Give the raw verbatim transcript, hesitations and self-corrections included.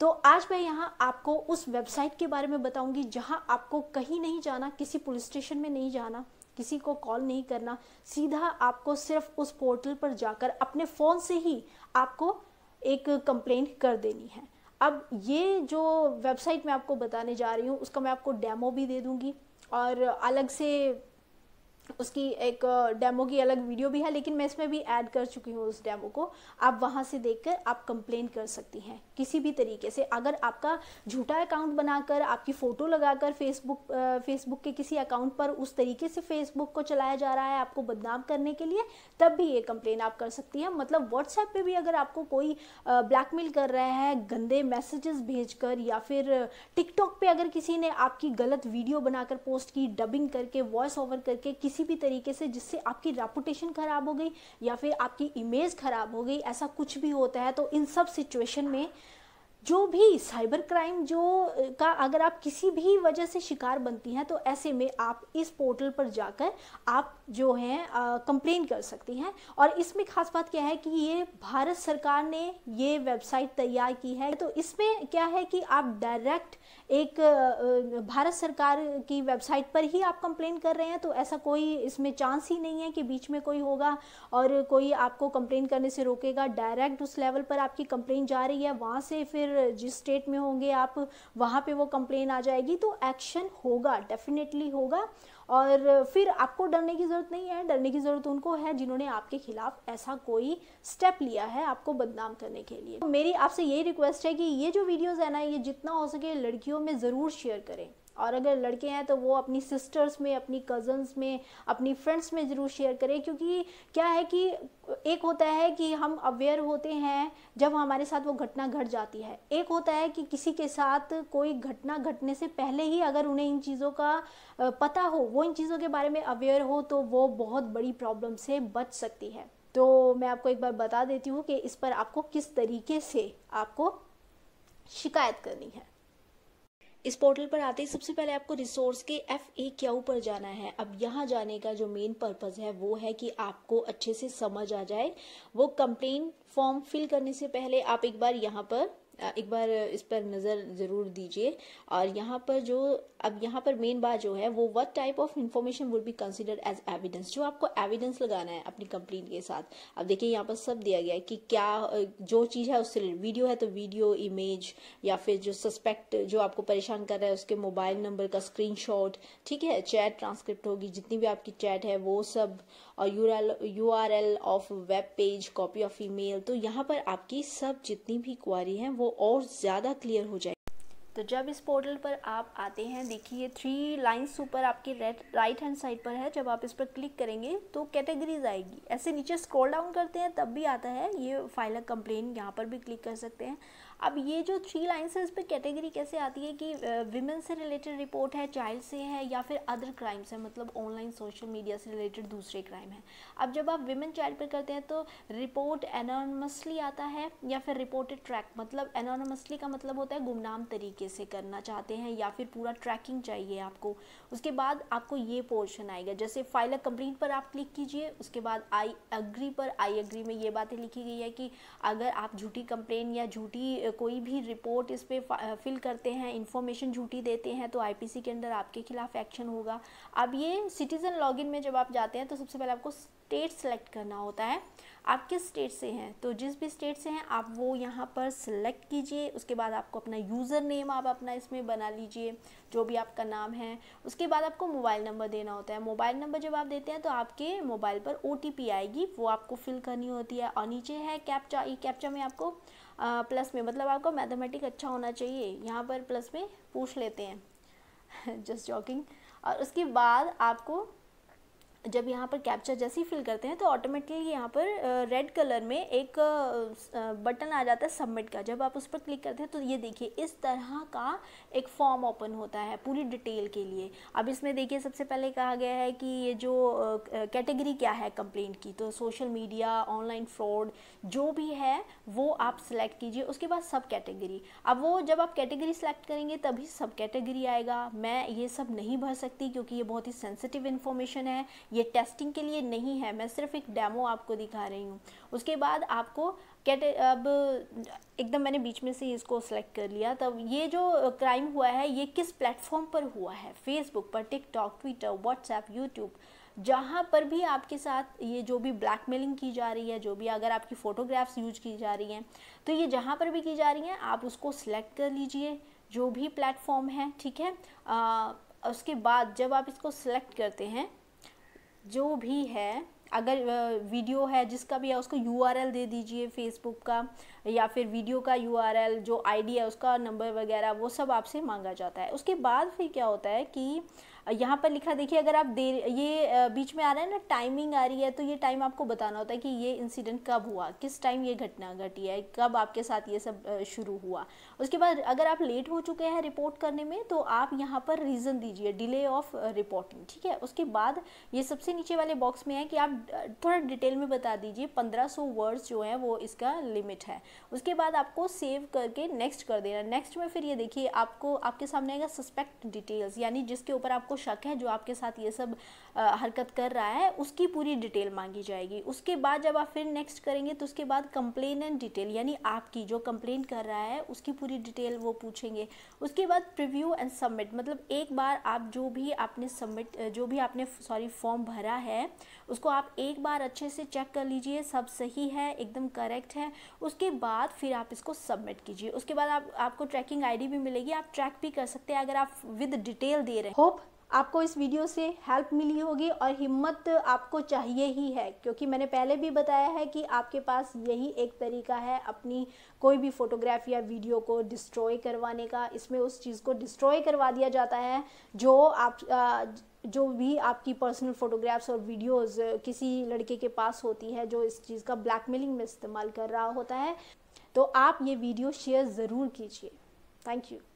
तो आज मैं यहाँ आपको उस वेबसाइट के बारे में बताऊंगी जहाँ आपको कहीं नहीं जाना, किसी पुलिस स्टेशन में नहीं जाना, किसी को कॉल नहीं करना, सीधा आपको सिर्फ उस पोर्टल पर जाकर अपने फ़ोन से ही आपको एक कंप्लेंट कर देनी है। अब ये जो वेबसाइट मैं आपको बताने जा रही हूँ उसका मैं आपको डेमो भी दे दूँगी और अलग से उसकी एक डेमो की अलग वीडियो भी है, लेकिन मैं इसमें भी ऐड कर चुकी हूँ उस डेमो को। आप वहाँ से देखकर आप कंप्लेंट कर सकती हैं किसी भी तरीके से। अगर आपका झूठा अकाउंट बनाकर आपकी फ़ोटो लगाकर फेसबुक फेसबुक के किसी अकाउंट पर उस तरीके से फेसबुक को चलाया जा रहा है आपको बदनाम करने के लिए, तब भी ये कंप्लेंट आप कर सकती हैं। मतलब व्हाट्सएप पर भी अगर आपको कोई ब्लैकमेल कर रहा है गंदे मैसेजेस भेजकर, या फिर टिकटॉक पर अगर किसी ने आपकी गलत वीडियो बनाकर पोस्ट की, डबिंग करके, वॉइस ओवर करके किसी भी तरीके से, जिससे आपकी रेपुटेशन खराब हो गई या फिर आपकी इमेज खराब हो गई, ऐसा कुछ भी होता है तो इन सब सिचुएशन में जो भी साइबर क्राइम जो का अगर आप किसी भी वजह से शिकार बनती हैं तो ऐसे में आप इस पोर्टल पर जाकर आप जो हैं कंप्लेन कर सकती हैं। और इसमें खास बात क्या है कि ये भारत सरकार ने ये वेबसाइट तैयार की है, तो इसमें क्या है कि आप डायरेक्ट एक भारत सरकार की वेबसाइट पर ही आप कंप्लेन कर रहे हैं, तो ऐसा कोई इसमें चांस ही नहीं है कि बीच में कोई होगा और कोई आपको कंप्लेन करने से रोकेगा। डायरेक्ट उस लेवल पर आपकी कंप्लेन जा रही है, वहाँ से फिर जिस स्टेट में होंगे आप वहाँ पे वो कंप्लेन आ जाएगी, तो एक्शन होगा, डेफिनेटली होगा। और फिर आपको डरने की ज़रूरत नहीं है, डरने की ज़रूरत उनको है जिन्होंने आपके खिलाफ ऐसा कोई स्टेप लिया है आपको बदनाम करने के लिए। तो मेरी आपसे यही रिक्वेस्ट है कि ये जो वीडियोज़ है ना, ये जितना हो सके लड़कियों में ज़रूर शेयर करें, और अगर लड़के हैं तो वो अपनी सिस्टर्स में, अपनी कज़न्स में, अपनी फ्रेंड्स में ज़रूर शेयर करें। क्योंकि क्या है कि एक होता है कि हम अवेयर होते हैं जब हमारे साथ वो घटना घट जाती है, एक होता है कि किसी के साथ कोई घटना घटने से पहले ही अगर उन्हें इन चीज़ों का पता हो, वो इन चीज़ों के बारे में अवेयर हो, तो वो बहुत बड़ी प्रॉब्लम से बच सकती है। तो मैं आपको एक बार बता देती हूँ कि इस पर आपको किस तरीके से आपको शिकायत करनी है। इस पोर्टल पर आते ही सबसे पहले आपको रिसोर्स के एफ ए क्यू पर जाना है। अब यहाँ जाने का जो मेन पर्पज़ है वो है कि आपको अच्छे से समझ आ जाए। वो कंप्लेन फॉर्म फिल करने से पहले आप एक बार यहाँ पर एक बार इस पर नज़र ज़रूर दीजिए। और यहाँ पर जो अब यहाँ पर मेन बात जो है वो what type of information would be considered as evidence, जो आपको एविडेंस लगाना है अपनी कंप्लेंट के साथ। अब देखिए यहाँ पर सब दिया गया है कि क्या जो चीज़ है उससे रिलेटेड, वीडियो है तो वीडियो, इमेज, या फिर जो सस्पेक्ट जो आपको परेशान कर रहा है उसके मोबाइल नंबर का स्क्रीनशॉट, ठीक है, चैट ट्रांसक्रिप्ट होगी, जितनी भी आपकी चैट है वो सब, और U R L U R L of web page, copy of email. तो यहाँ पर आपकी सब जितनी भी क्वारी है और ज़्यादा क्लियर हो जाएगी। तो जब इस पोर्टल पर आप आते हैं, देखिए थ्री लाइन्स ऊपर आपके राइट हैंड साइड पर है। जब आप इस पर क्लिक करेंगे तो कैटेगरीज आएगी, ऐसे नीचे स्क्रॉल डाउन करते हैं तब भी आता है ये फाइल अ कंप्लेन, यहाँ पर भी क्लिक कर सकते हैं। अब ये जो थ्री लाइन्स है इस पर कैटेगरी कैसे आती है कि विमेन से रिलेटेड रिपोर्ट है, चाइल्ड से है, या फिर अदर क्राइम्स है, मतलब ऑनलाइन सोशल मीडिया से रिलेटेड दूसरे क्राइम है। अब जब आप विमेन चाइल्ड पर करते हैं तो रिपोर्ट एनोनिमसली आता है, या फिर रिपोर्टेड ट्रैक, मतलब एनोनिमसली का मतलब होता है गुमनाम तरीके से करना चाहते हैं या फिर पूरा ट्रैकिंग चाहिए आपको। उसके बाद आपको ये पोर्शन आएगा, जैसे फाइल अ कंप्लेंट पर आप क्लिक कीजिए, उसके बाद आई एग्री पर, आई एग्री में ये बातें लिखी गई है कि अगर आप झूठी कंप्लेन या झूठी कोई भी रिपोर्ट इस पे फिल करते हैं, इंफॉर्मेशन झूठी देते हैं, तो आई पी सी के अंदर आपके खिलाफ एक्शन होगा। अब ये सिटीज़न लॉगिन में जब आप जाते हैं तो सबसे पहले आपको स्टेट सेलेक्ट करना होता है, आप किस स्टेट से हैं। तो जिस भी स्टेट से हैं आप वो यहाँ पर सिलेक्ट कीजिए। उसके बाद आपको अपना यूज़र नेम आप अपना इसमें बना लीजिए, जो भी आपका नाम है। उसके बाद आपको मोबाइल नंबर देना होता है। मोबाइल नंबर जब आप देते हैं तो आपके मोबाइल पर ओ टी पी आएगी, वो आपको फिल करनी होती है। और नीचे है कैप्चा, ये कैप्चा में आपको आ, प्लस में, मतलब आपको मैथमेटिक अच्छा होना चाहिए, यहाँ पर प्लस में पूछ लेते हैं, जस्ट जॉकिंग। और उसके बाद आपको जब यहाँ पर कैप्चा जैसे ही फिल करते हैं तो ऑटोमेटिकली यहाँ पर रेड कलर में एक बटन आ जाता है सबमिट का। जब आप उस पर क्लिक करते हैं तो ये देखिए इस तरह का एक फॉर्म ओपन होता है पूरी डिटेल के लिए। अब इसमें देखिए सबसे पहले कहा गया है कि ये जो कैटेगरी क्या है कंप्लेंट की, तो सोशल मीडिया, ऑनलाइन फ्रॉड, जो भी है वो आप सिलेक्ट कीजिए। उसके बाद सब कैटेगरी, अब वो जब आप कैटेगरी सेलेक्ट करेंगे तभी सब कैटेगरी आएगा। मैं ये सब नहीं भर सकती क्योंकि ये बहुत ही सेंसिटिव इन्फॉर्मेशन है, ये टेस्टिंग के लिए नहीं है, मैं सिर्फ एक डेमो आपको दिखा रही हूँ। उसके बाद आपको कैट अब एकदम मैंने बीच में से इसको सेलेक्ट कर लिया। तब ये जो क्राइम हुआ है ये किस प्लेटफॉर्म पर हुआ है, फेसबुक पर, टिकटॉक, ट्विटर, व्हाट्सएप, यूट्यूब, जहाँ पर भी आपके साथ ये जो भी ब्लैकमेलिंग की जा रही है, जो भी अगर आपकी फ़ोटोग्राफ्स यूज की जा रही हैं तो ये जहाँ पर भी की जा रही हैं आप उसको सिलेक्ट कर लीजिए, जो भी प्लेटफॉर्म है, ठीक है। आ, उसके बाद जब आप इसको सिलेक्ट करते हैं, जो भी है, अगर वीडियो है जिसका भी है उसको यूआरएल दे दीजिए फेसबुक का, या फिर वीडियो का यूआरएल, जो आईडी है उसका नंबर वगैरह वो सब आपसे मांगा जाता है। उसके बाद फिर क्या होता है कि यहाँ पर लिखा, देखिए अगर आप देर ये बीच में आ रहा है ना टाइमिंग आ रही है, तो ये टाइम आपको बताना होता है कि ये इंसिडेंट कब हुआ, किस टाइम ये घटना घटी है, कब आपके साथ ये सब शुरू हुआ। उसके बाद अगर आप लेट हो चुके हैं रिपोर्ट करने में तो आप यहाँ पर रीज़न दीजिए, डिले ऑफ रिपोर्टिंग, ठीक है। उसके बाद ये सबसे नीचे वाले बॉक्स में है कि आप थोड़ा डिटेल में बता दीजिए, पंद्रह सौ वर्ड्स जो है वो इसका लिमिट है। उसके बाद आपको सेव करके नेक्स्ट कर देना। नेक्स्ट में फिर ये देखिए आपको आपके सामने आएगा सस्पेक्ट डिटेल्स, यानी जिसके ऊपर आपको शक है, जो आपके साथ ये सब आ, हरकत कर रहा है, उसकी पूरी डिटेल मांगी जाएगी। उसके बाद जब आप फिर नेक्स्ट करेंगे तो उसके बाद कंप्लेन एंड डिटेल, यानी आपकी जो कंप्लेन कर रहा है उसकी पूरी डिटेल वो पूछेंगे। उसके बाद प्रीव्यू एंड सबमिट, मतलब एक बार आप जो भी आपने सबमिट जो भी आपने सॉरी फॉर्म भरा है उसको आप एक बार अच्छे से चेक कर लीजिए, सब सही है, एकदम करेक्ट है। उसके बाद फिर आप इसको सबमिट कीजिए। उसके बाद आप, आपको ट्रैकिंग आई डी भी मिलेगी, आप ट्रैक भी कर सकते हैं अगर आप विद डिटेल दे रहे हैं। होप आपको इस वीडियो से हेल्प मिली होगी, और हिम्मत आपको चाहिए ही है, क्योंकि मैंने पहले भी बताया है कि आपके पास यही एक तरीका है अपनी कोई भी फ़ोटोग्राफ या वीडियो को डिस्ट्रॉय करवाने का। इसमें उस चीज़ को डिस्ट्रॉय करवा दिया जाता है जो आप आ, जो भी आपकी पर्सनल फ़ोटोग्राफ्स और वीडियोज़ किसी लड़के के पास होती है जो इस चीज़ का ब्लैकमेलिंग में इस्तेमाल कर रहा होता है। तो आप ये वीडियो शेयर ज़रूर कीजिए। Thank you.